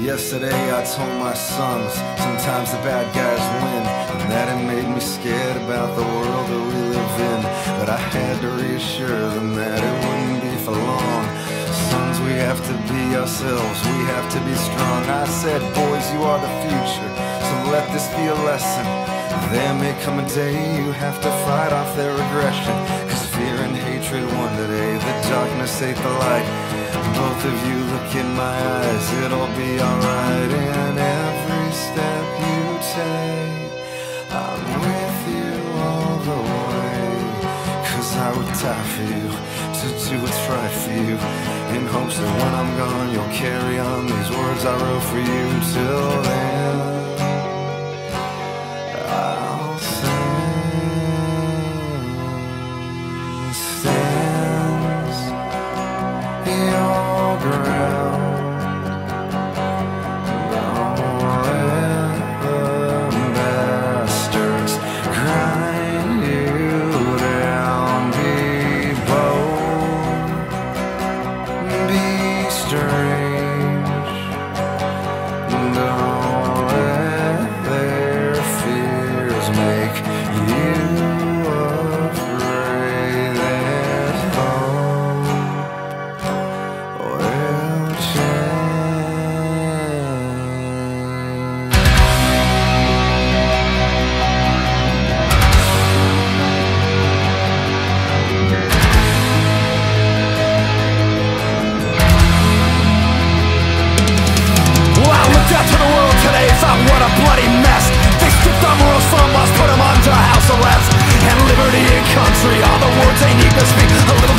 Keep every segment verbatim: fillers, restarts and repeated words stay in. Yesterday I told my sons, sometimes the bad guys win, and that it made me scared about the world that we live in. But I had to reassure them that it wouldn't be for long. Sons, we have to be ourselves, we have to be strong. I said, boys, you are the future, so let this be a lesson. There may come a day you have to fight off their aggression, 'cause fear and hatred won today, the darkness ate the light. Both of you look in my eyes, it'll be alright. And every step you take, I'm with you all the way. 'Cause I would die for you, to do what's right for you, in hopes that when I'm gone you'll carry on these words I wrote for you. Till then, I'll sing. Stands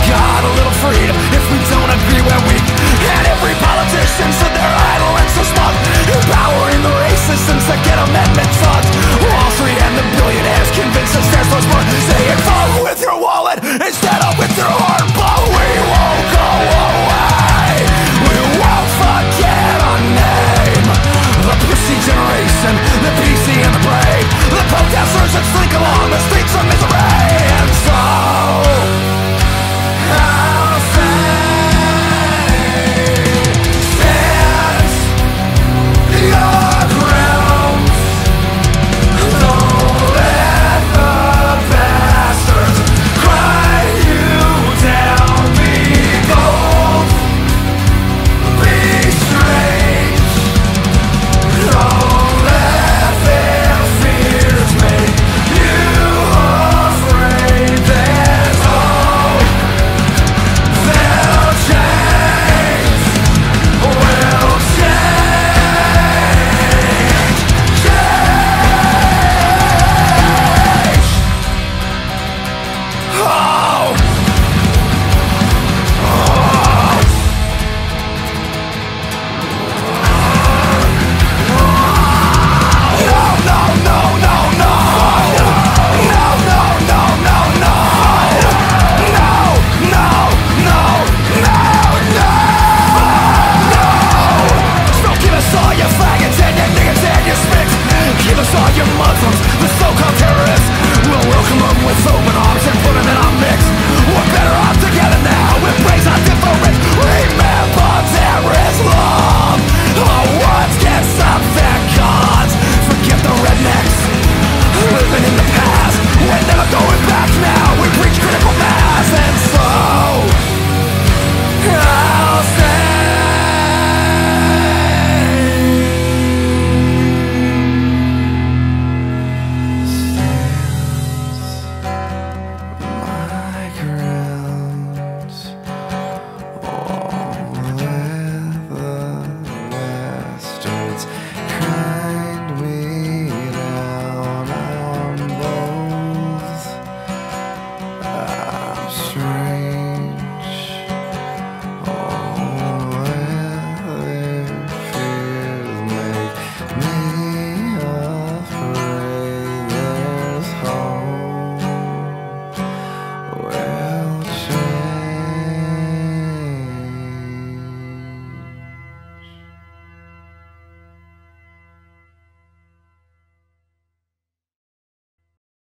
your freedom. If we don't agree, we're weak. And every politician's a